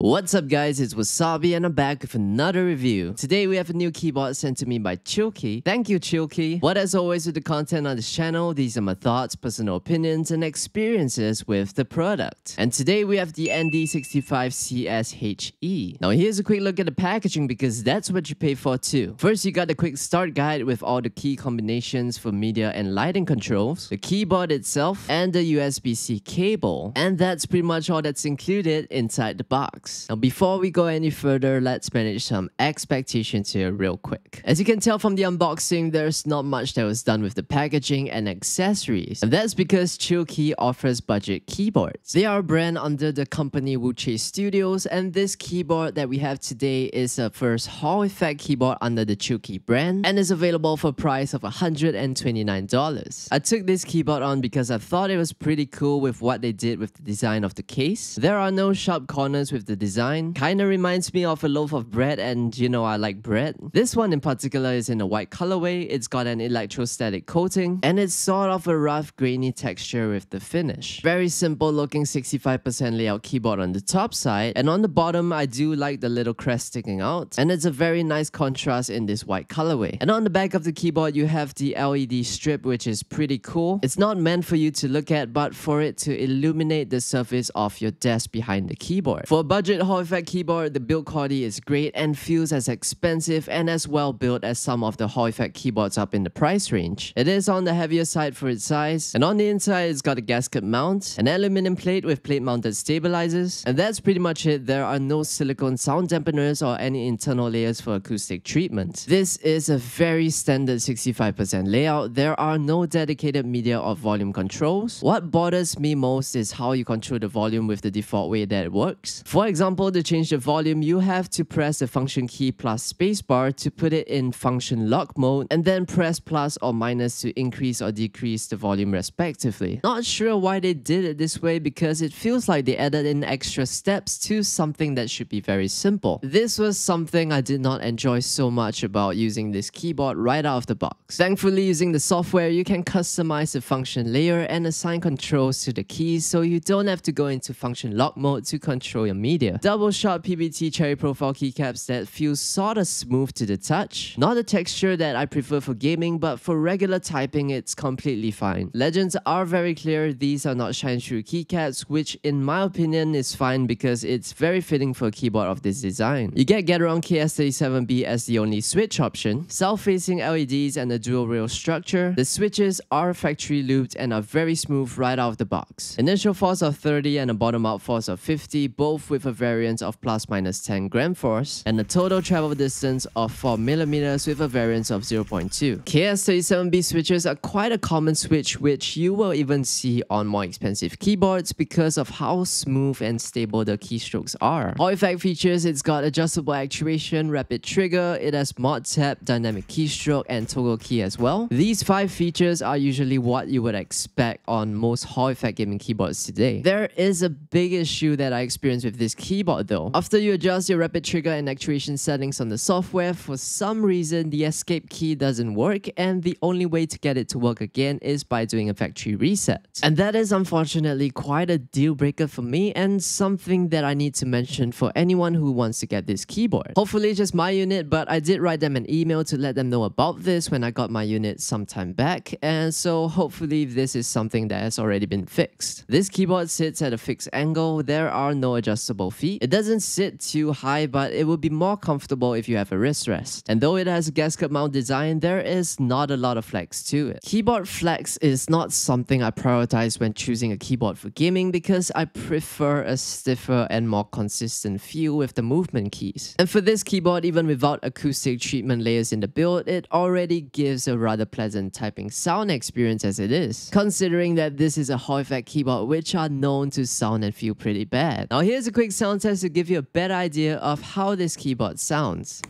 What's up guys, it's Wasabi and I'm back with another review. Today we have a new keyboard sent to me by Chilkey. Thank you Chilkey. But as always with the content on this channel, these are my thoughts, personal opinions and experiences with the product. And today we have the ND65CSHE. Now here's a quick look at the packaging because that's what you pay for too. First you got the quick start guide with all the key combinations for media and lighting controls, the keyboard itself and the USB-C cable. And that's pretty much all that's included inside the box. Now before we go any further, let's manage some expectations here real quick. As you can tell from the unboxing, there's not much that was done with the packaging and accessories. And that's because Chilkey offers budget keyboards. They are a brand under the company Wuque Studios, and this keyboard that we have today is a first Hall Effect keyboard under the Chilkey brand and is available for a price of $129. I took this keyboard on because I thought it was pretty cool with what they did with the design of the case. There are no sharp corners with the design. Kinda reminds me of a loaf of bread, and you know I like bread. This one in particular is in a white colorway, it's got an electrostatic coating, and it's sort of a rough grainy texture with the finish. Very simple looking 65% layout keyboard on the top side, and on the bottom I do like the little crest sticking out, and it's a very nice contrast in this white colorway. And on the back of the keyboard you have the LED strip, which is pretty cool. It's not meant for you to look at, but for it to illuminate the surface of your desk behind the keyboard. For a budget Hall Effect keyboard, the build quality is great and feels as expensive and as well built as some of the Hall Effect keyboards up in the price range. It is on the heavier side for its size, and on the inside it's got a gasket mount, an aluminum plate with plate mounted stabilizers, and that's pretty much it. There are no silicone sound dampeners or any internal layers for acoustic treatment. This is a very standard 65% layout. There are no dedicated media or volume controls. What bothers me most is how you control the volume with the default way that it works. For example, to change the volume, you have to press the function key plus spacebar to put it in function lock mode, and then press plus or minus to increase or decrease the volume respectively. Not sure why they did it this way, because it feels like they added in extra steps to something that should be very simple. This was something I did not enjoy so much about using this keyboard right out of the box. Thankfully, using the software, you can customize the function layer and assign controls to the keys, so you don't have to go into function lock mode to control your media. Double shot PBT cherry profile keycaps that feel sorta smooth to the touch. Not a texture that I prefer for gaming, but for regular typing it's completely fine. Legends are very clear, these are not shine through keycaps, which in my opinion is fine because it's very fitting for a keyboard of this design. You get Gateron KS37B as the only switch option, self-facing LEDs and a dual rail structure. The switches are factory looped and are very smooth right out of the box. Initial force of 30 and a bottom out force of 50, both with a variance of plus minus 10 gram force, and a total travel distance of 4 mm with a variance of 0.2. KS37B switches are quite a common switch, which you will even see on more expensive keyboards because of how smooth and stable the keystrokes are. Hall Effect features, it's got adjustable actuation, rapid trigger, it has mod tap, dynamic keystroke and toggle key as well. These 5 features are usually what you would expect on most Hall Effect gaming keyboards today. There is a big issue that I experienced with this keyboard though. After you adjust your rapid trigger and actuation settings on the software, for some reason the escape key doesn't work, and the only way to get it to work again is by doing a factory reset. And that is unfortunately quite a deal breaker for me, and something that I need to mention for anyone who wants to get this keyboard. Hopefully just my unit, but I did write them an email to let them know about this when I got my unit sometime back, and so hopefully this is something that has already been fixed. This keyboard sits at a fixed angle, there are no adjustable feet. It doesn't sit too high, but it would be more comfortable if you have a wrist rest. And though it has a gasket mount design, there is not a lot of flex to it. Keyboard flex is not something I prioritize when choosing a keyboard for gaming because I prefer a stiffer and more consistent feel with the movement keys. And for this keyboard, even without acoustic treatment layers in the build, it already gives a rather pleasant typing sound experience as it is, considering that this is a Hall Effect keyboard which are known to sound and feel pretty bad. Now here's a quick sound test to give you a better idea of how this keyboard sounds.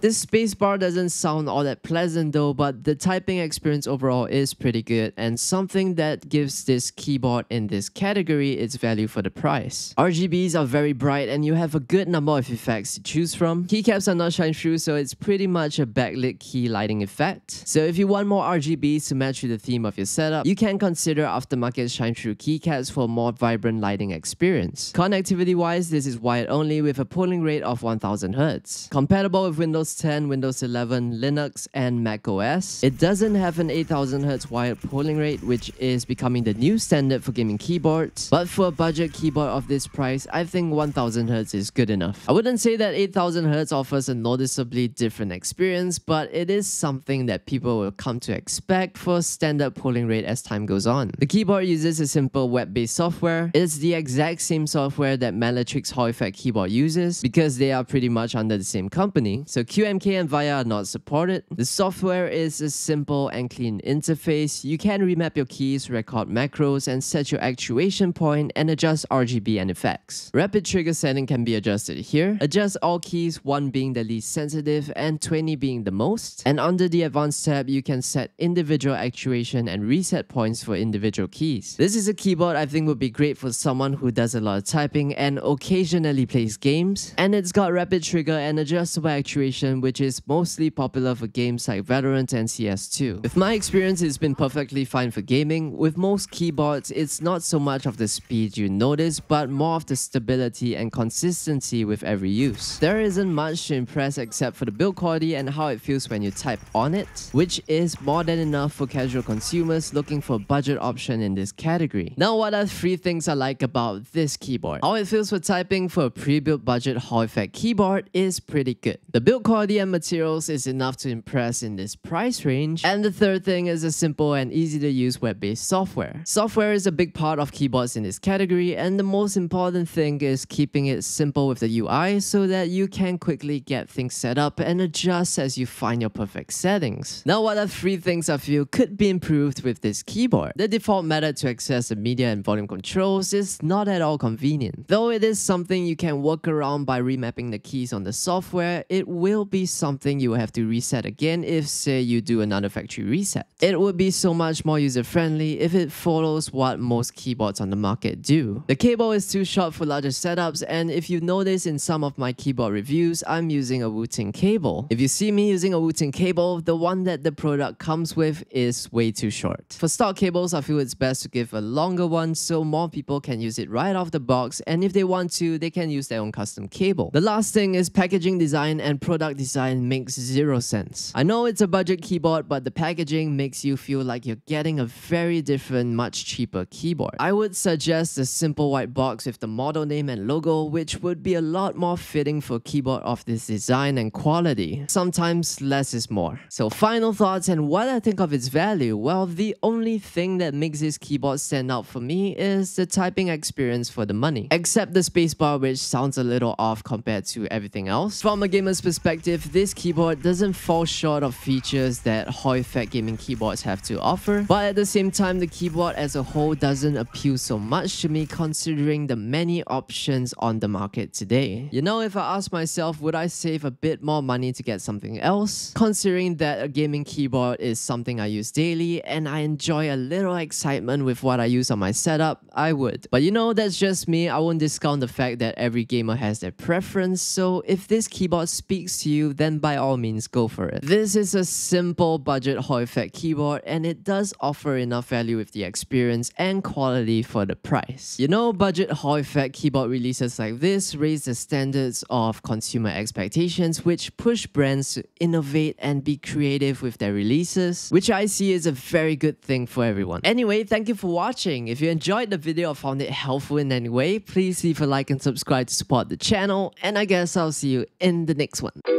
This spacebar doesn't sound all that pleasant though, but the typing experience overall is pretty good, and something that gives this keyboard in this category its value for the price. RGBs are very bright and you have a good number of effects to choose from. Keycaps are not shine through, so it's pretty much a backlit key lighting effect. So if you want more RGBs to match with the theme of your setup, you can consider aftermarket shine through keycaps for a more vibrant lighting experience. Connectivity wise, this is wired only with a polling rate of 1000Hz. Compatible with Windows 10, Windows 11, Linux, and Mac OS. It doesn't have an 8000Hz wired polling rate, which is becoming the new standard for gaming keyboards. But for a budget keyboard of this price, I think 1000Hz is good enough. I wouldn't say that 8000Hz offers a noticeably different experience, but it is something that people will come to expect for standard polling rate as time goes on. The keyboard uses a simple web-based software. It's the exact same software that Meletrix Hall Effect keyboard uses, because they are pretty much under the same company. So QMK and VIA are not supported. The software is a simple and clean interface. You can remap your keys, record macros, and set your actuation point and adjust RGB and effects. Rapid trigger setting can be adjusted here. Adjust all keys, 1 being the least sensitive and 20 being the most. And under the advanced tab, you can set individual actuation and reset points for individual keys. This is a keyboard I think would be great for someone who does a lot of typing and occasionally plays games. And it's got rapid trigger and adjustable actuation, which is mostly popular for games like Valorant and cs2. With my experience, it's been perfectly fine for gaming. With most keyboards, it's not so much of the speed you notice, but more of the stability and consistency with every use. There isn't much to impress except for the build quality and how it feels when you type on it, which is more than enough for casual consumers looking for a budget option in this category. Now, what are 3 things I like about this keyboard? How it feels for typing for a pre-built budget Hall Effect keyboard is pretty good. The build quality and materials is enough to impress in this price range. And the third thing is a simple and easy to use web-based software. Software is a big part of keyboards in this category, and the most important thing is keeping it simple with the UI so that you can quickly get things set up and adjust as you find your perfect settings. Now, what are 3 things I feel could be improved with this keyboard? The default method to access the media and volume controls is not at all convenient. Though it is something you can work around by remapping the keys on the software, it will be something you will have to reset again if, say, you do another factory reset. It would be so much more user-friendly if it follows what most keyboards on the market do. The cable is too short for larger setups, and if you notice in some of my keyboard reviews, I'm using a Wooting cable. If you see me using a Wooting cable, the one that the product comes with is way too short. For stock cables, I feel it's best to give a longer one so more people can use it right off the box, and if they want to, they can use their own custom cable. The last thing is packaging design and product design makes 0 sense. I know it's a budget keyboard, but the packaging makes you feel like you're getting a very different, much cheaper keyboard. I would suggest a simple white box with the model name and logo, which would be a lot more fitting for a keyboard of this design and quality. Sometimes less is more. So final thoughts and what I think of its value. Well, the only thing that makes this keyboard stand out for me is the typing experience for the money, except the spacebar, which sounds a little off compared to everything else. From a gamer's perspective, this keyboard doesn't fall short of features that Hall Effect gaming keyboards have to offer, but at the same time, the keyboard as a whole doesn't appeal so much to me considering the many options on the market today. You know, if I ask myself, would I save a bit more money to get something else? Considering that a gaming keyboard is something I use daily and I enjoy a little excitement with what I use on my setup, I would. But you know, that's just me. I won't discount the fact that every gamer has their preference, so if this keyboard speaks to you, then by all means go for it. This is a simple budget Hall Effect keyboard, and it does offer enough value with the experience and quality for the price. You know, budget Hall Effect keyboard releases like this raise the standards of consumer expectations, which push brands to innovate and be creative with their releases, which I see is a very good thing for everyone. Anyway, thank you for watching. If you enjoyed the video or found it helpful in any way, please leave a like and subscribe to support the channel, and I guess I'll see you in the next one.